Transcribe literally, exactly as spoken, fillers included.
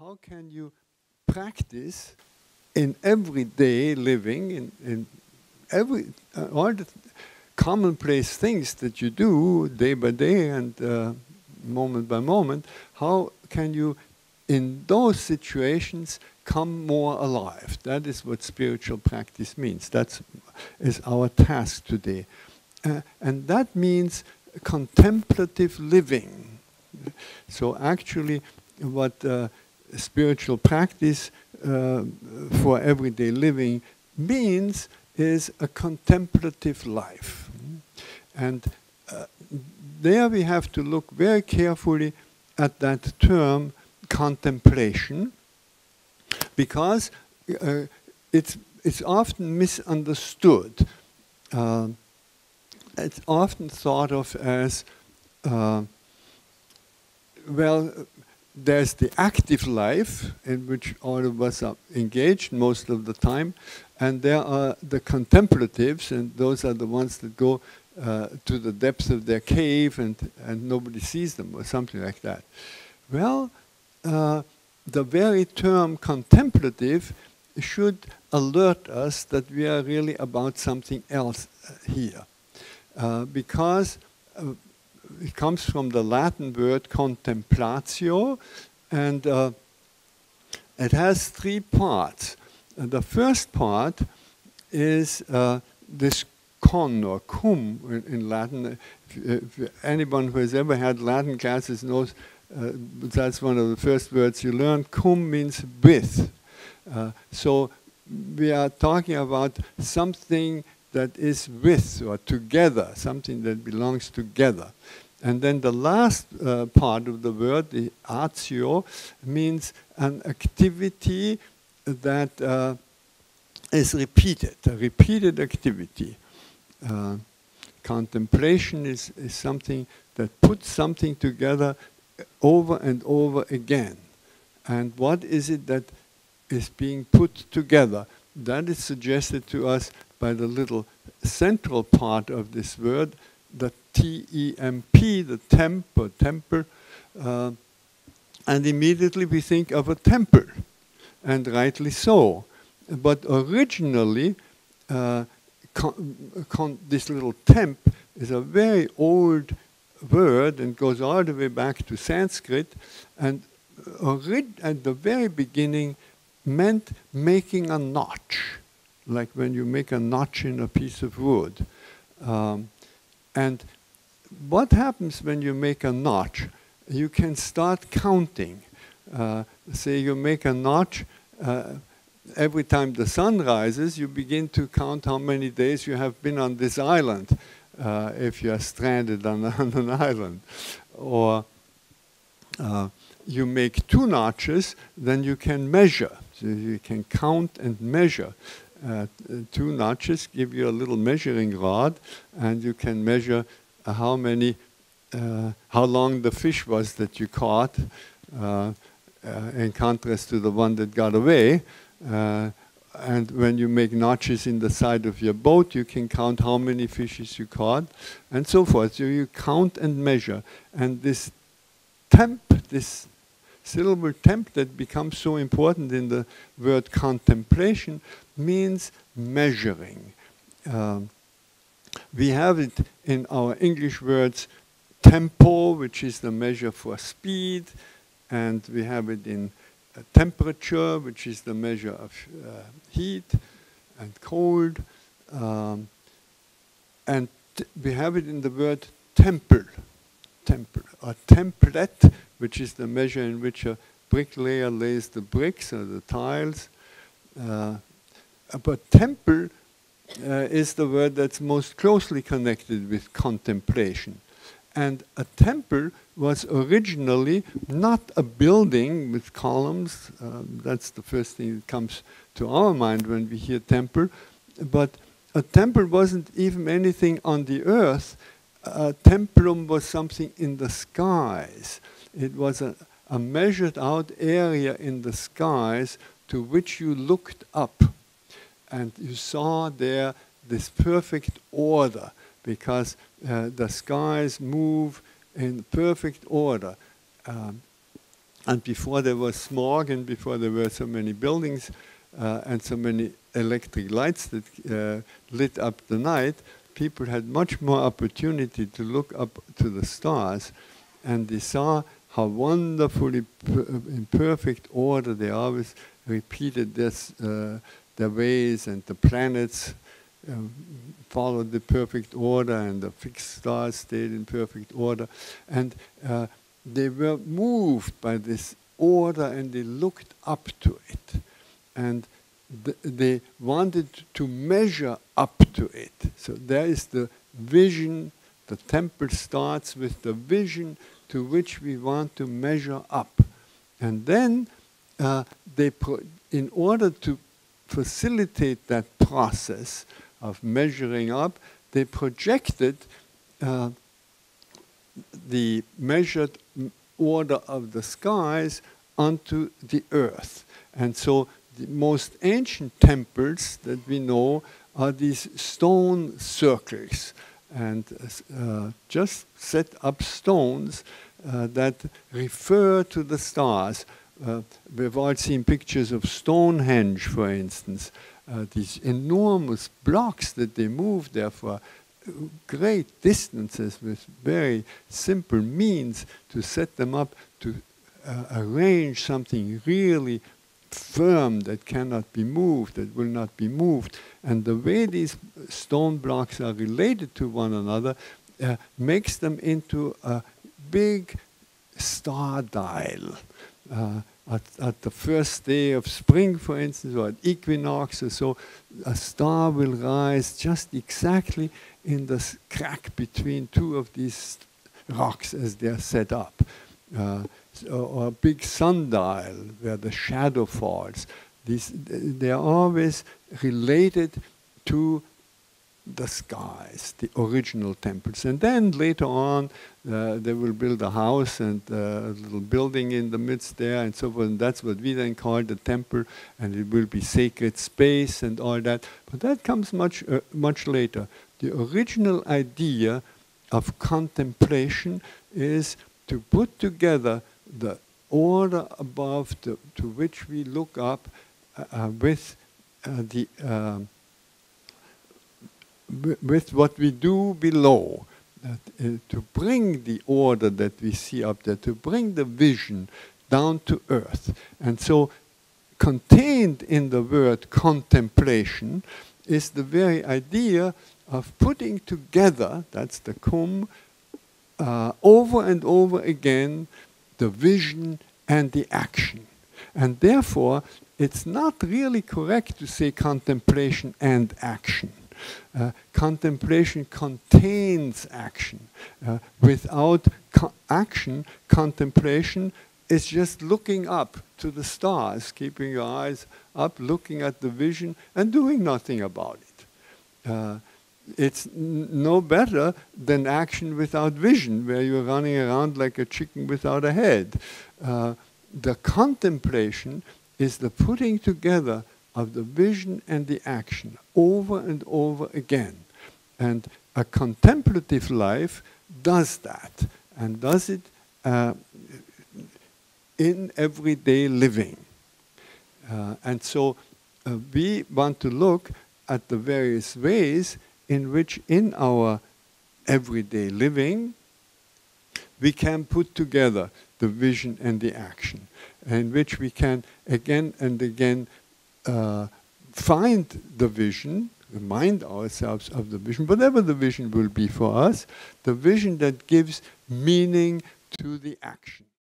how can you practice in everyday living, in, in every uh, all the commonplace things that you do day by day and uh, moment by moment, how can you, in those situations, come more alive? That is what spiritual practice means. That is our task today. Uh, and that means contemplative living. So actually what uh, spiritual practice uh, for everyday living means is a contemplative life. And uh, there we have to look very carefully at that term contemplation, because uh, it's, it's often misunderstood. Uh, it's often thought of as, uh, well, there's the active life in which all of us are engaged most of the time, and there are the contemplatives, and those are the ones that go uh, to the depths of their cave and, and nobody sees them or something like that. Well, uh, the very term contemplative should alert us that we are really about something else here. Uh, because uh, it comes from the Latin word contemplatio, and uh, it has three parts. And the first part is uh, this con or cum in, in Latin. If, if anyone who has ever had Latin classes knows uh, that's one of the first words you learn. Cum means with. Uh, so we are talking about something that is with or together, something that belongs together. And then the last uh, part of the word, the atio, means an activity that uh, is repeated, a repeated activity. Uh, contemplation is, is something that puts something together over and over again. And what is it that is being put together? That is suggested to us by the little central part of this word, the T E M P, the temp or temple. Uh, and immediately we think of a temple, and rightly so. But originally, uh, con con this little temp is a very old word and goes all the way back to Sanskrit. And at the very beginning meant making a notch, like when you make a notch in a piece of wood. Um, and what happens when you make a notch? You can start counting. Uh, say you make a notch, uh, every time the sun rises, you begin to count how many days you have been on this island, uh, if you are stranded on, on an island. Or uh, you make two notches, then you can measure. So you can count and measure. Uh, two notches give you a little measuring rod, and you can measure how many, uh, how long the fish was that you caught, uh, uh, in contrast to the one that got away. Uh, and when you make notches in the side of your boat, you can count how many fishes you caught, and so forth. So you count and measure. And this temp, this syllable temp that becomes so important in the word contemplation, means measuring. Um, we have it in our English words, tempo, which is the measure for speed, and we have it in uh, temperature, which is the measure of uh, heat and cold, um, and we have it in the word temple, temple, or template, which is the measure in which a bricklayer lays the bricks or the tiles. Uh, But temple uh, is the word that's most closely connected with contemplation. And a temple was originally not a building with columns. Um, that's the first thing that comes to our mind when we hear temple. But a temple wasn't even anything on the earth. A templum was something in the skies. It was a, a measured out area in the skies to which you looked up. And you saw there this perfect order, because uh, the skies move in perfect order. Um, And before there was smog, and before there were so many buildings uh, and so many electric lights that uh, lit up the night, people had much more opportunity to look up to the stars, and they saw how wonderfully per in perfect order they always repeated this, uh, their ways, and the planets uh, followed the perfect order, and the fixed stars stayed in perfect order. And uh, they were moved by this order, and they looked up to it. And th they wanted to measure up to it. So there is the vision. The temple starts with the vision to which we want to measure up. And then uh, they pro in order to facilitate that process of measuring up, they projected uh, the measured order of the skies onto the earth. And so the most ancient temples that we know are these stone circles, and uh, just set up stones uh, that refer to the stars. Uh, we've all seen pictures of Stonehenge, for instance, uh, these enormous blocks that they move there for great distances with very simple means to set them up, to uh, arrange something really firm that cannot be moved, that will not be moved. And the way these stone blocks are related to one another uh, makes them into a big star dial. Uh, at, at the first day of spring, for instance, or at equinox or so, a star will rise just exactly in the crack between two of these rocks as they are set up. Uh, or a big sundial where the shadow falls. These, they are always related to the skies, the original temples. And then later on, uh, they will build a house and uh, a little building in the midst there and so forth. And that's what we then call the temple, and it will be sacred space and all that. But that comes much, uh, much later. The original idea of contemplation is to put together the order above to, to which we look up uh, uh, with uh, the uh, with what we do below, that, uh, to bring the order that we see up there, to bring the vision down to earth. And so contained in the word contemplation is the very idea of putting together, that's the cum, uh, over and over again, the vision and the action. And therefore, it's not really correct to say contemplation and action. Uh, contemplation contains action. Uh, without co action, contemplation is just looking up to the stars, keeping your eyes up, looking at the vision, and doing nothing about it. Uh, it's n no better than action without vision, where you're running around like a chicken without a head. Uh, the contemplation is the putting together of the vision and the action over and over again. And a contemplative life does that, and does it uh, in everyday living. Uh, and so uh, we want to look at the various ways in which in our everyday living we can put together the vision and the action, in which we can again and again Uh, find the vision, remind ourselves of the vision, whatever the vision will be for us, the vision that gives meaning to the action.